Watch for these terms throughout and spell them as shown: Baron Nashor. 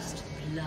First blood.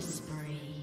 Spree.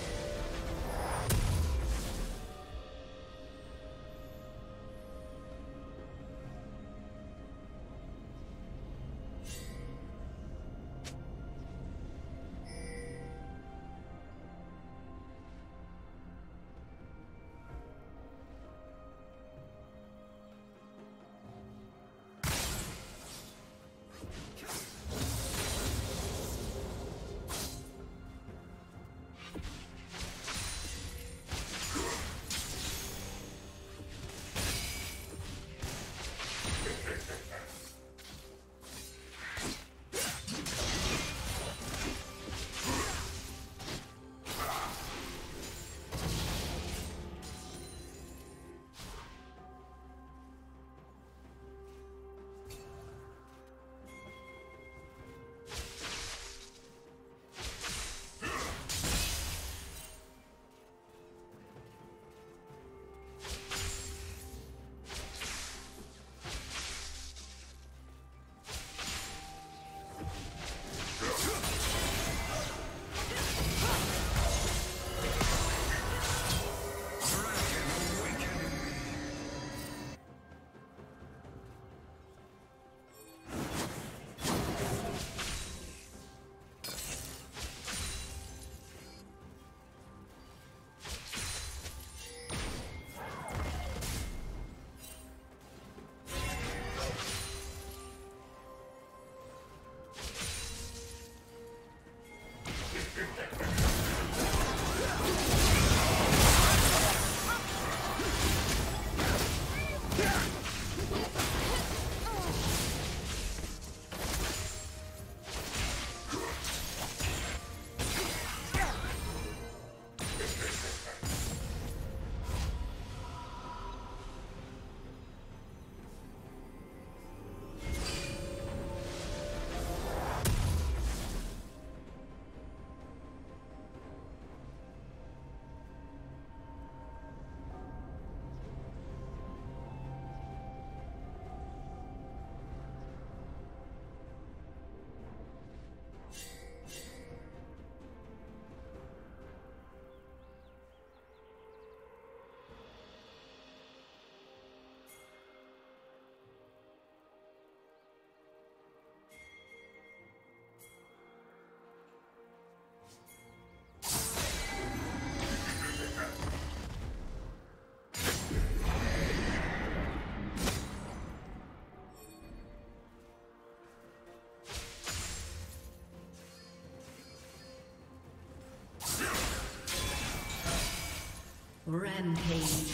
Rampage.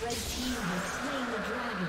Red team has slain the dragon.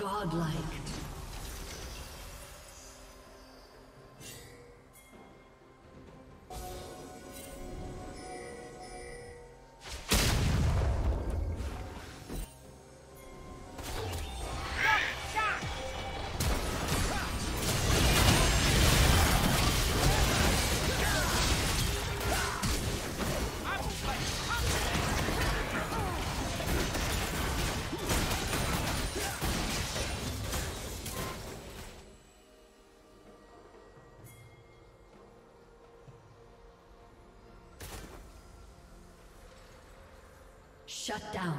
Godlike. Shut down.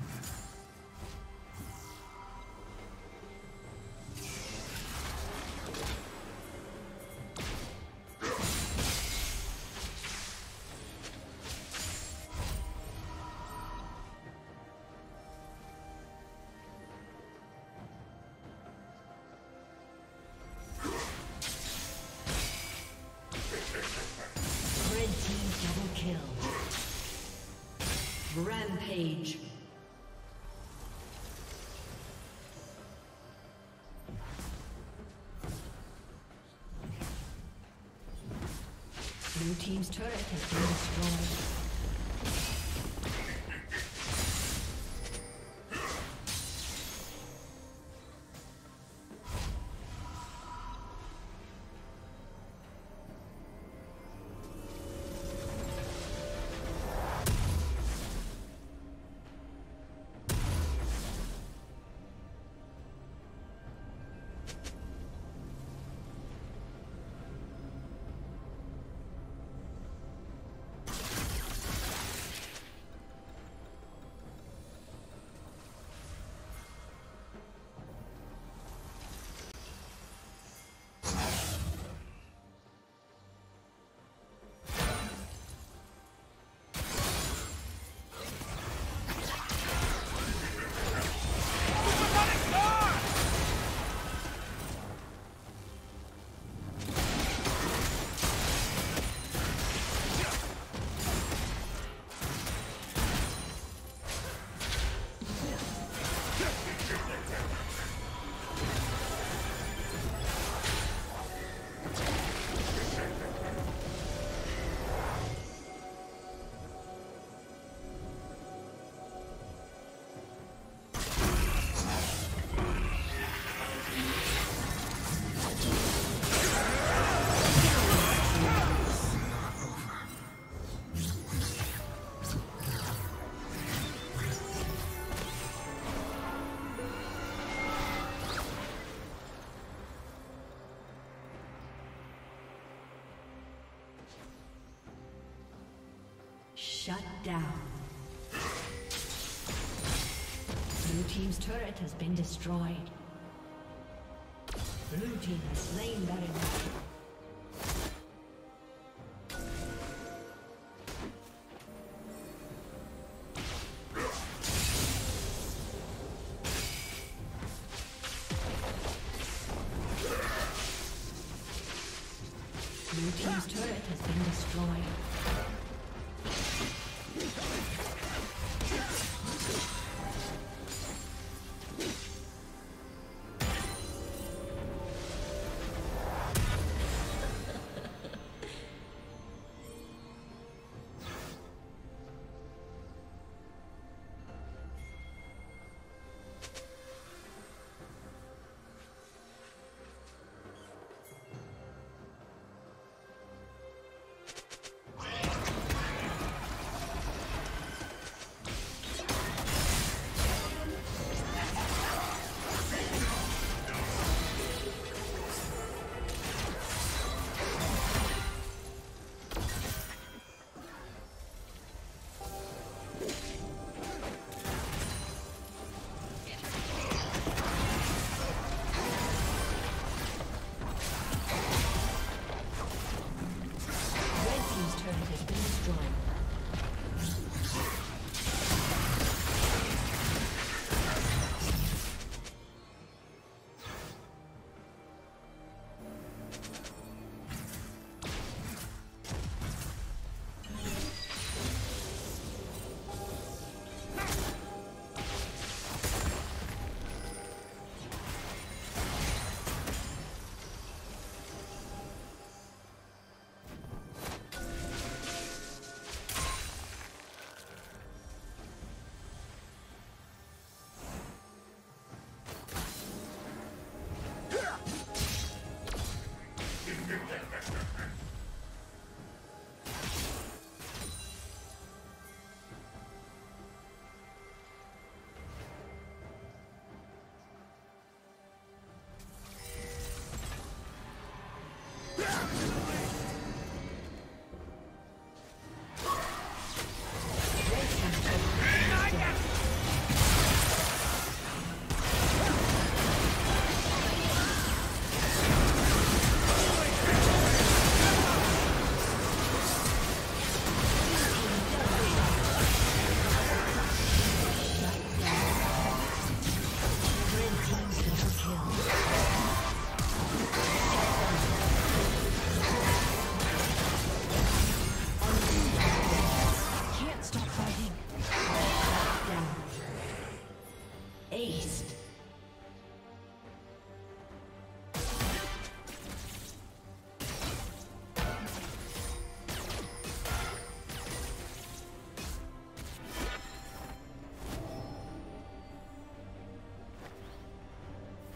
Rampage. Blue team's turret has been destroyed. Shut down. Blue team's turret has been destroyed. Blue team has slain Baron Nashor.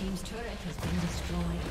team's turret has been destroyed.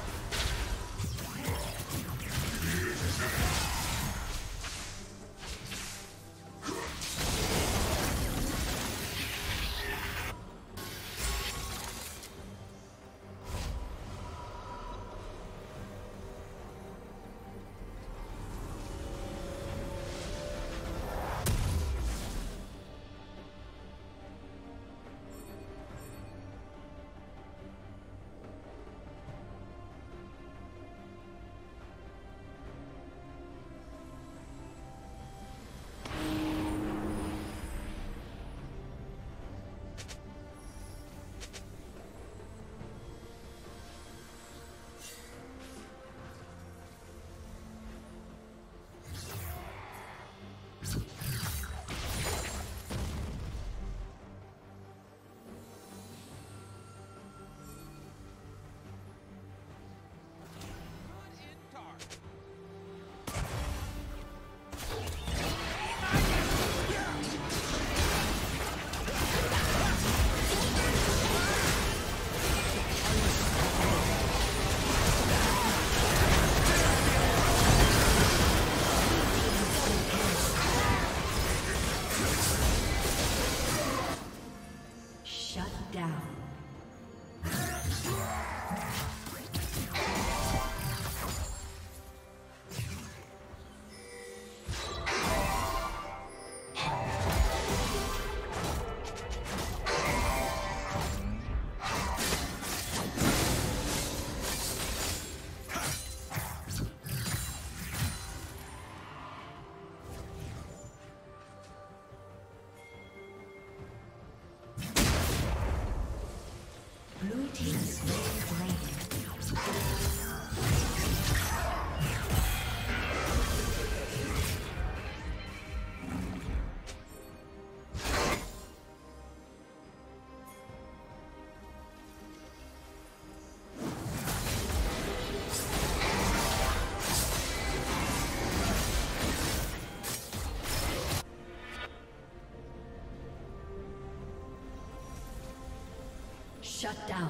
Shut down.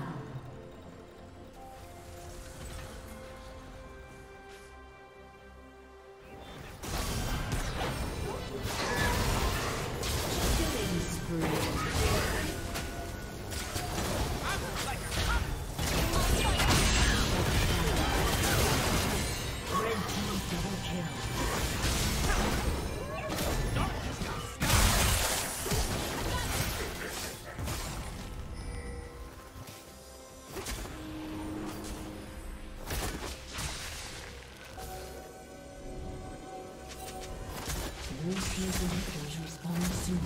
All teams and Victors respond soon.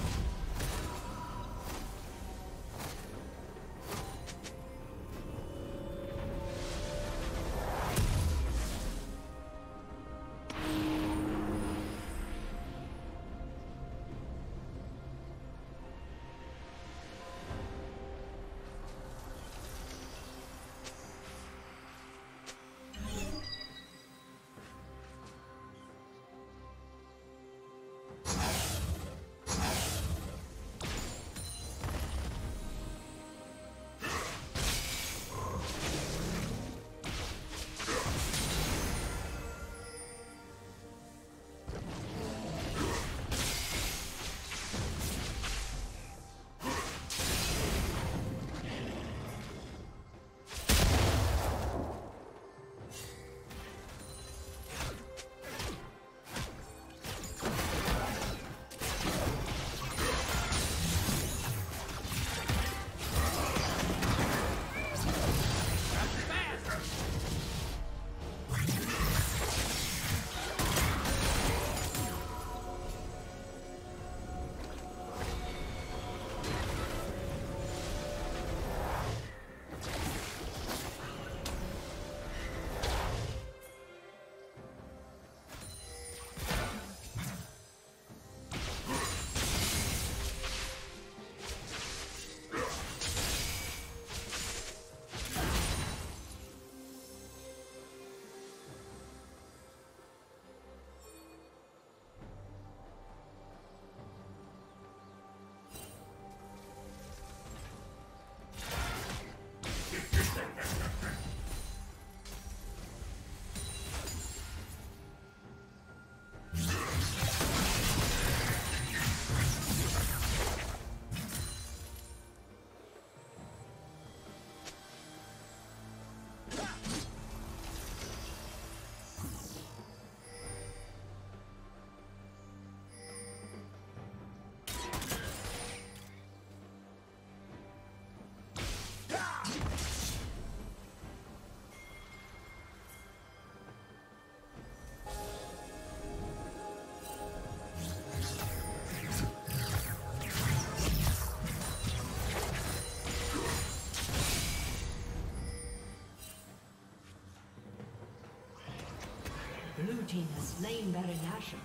Blue team has slain Baron Nashor.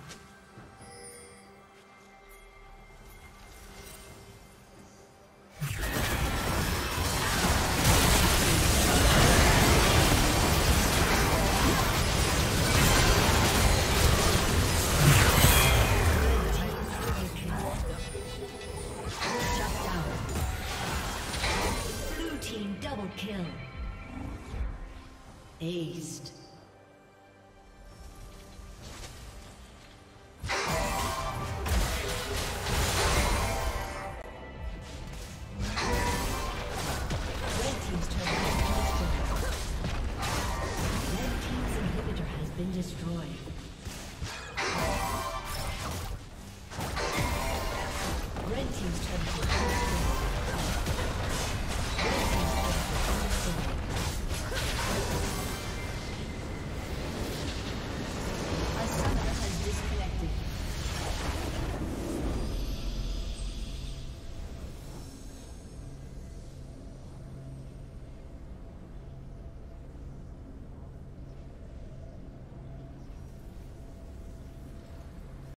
Blue team double kill. Aced. Destroyed.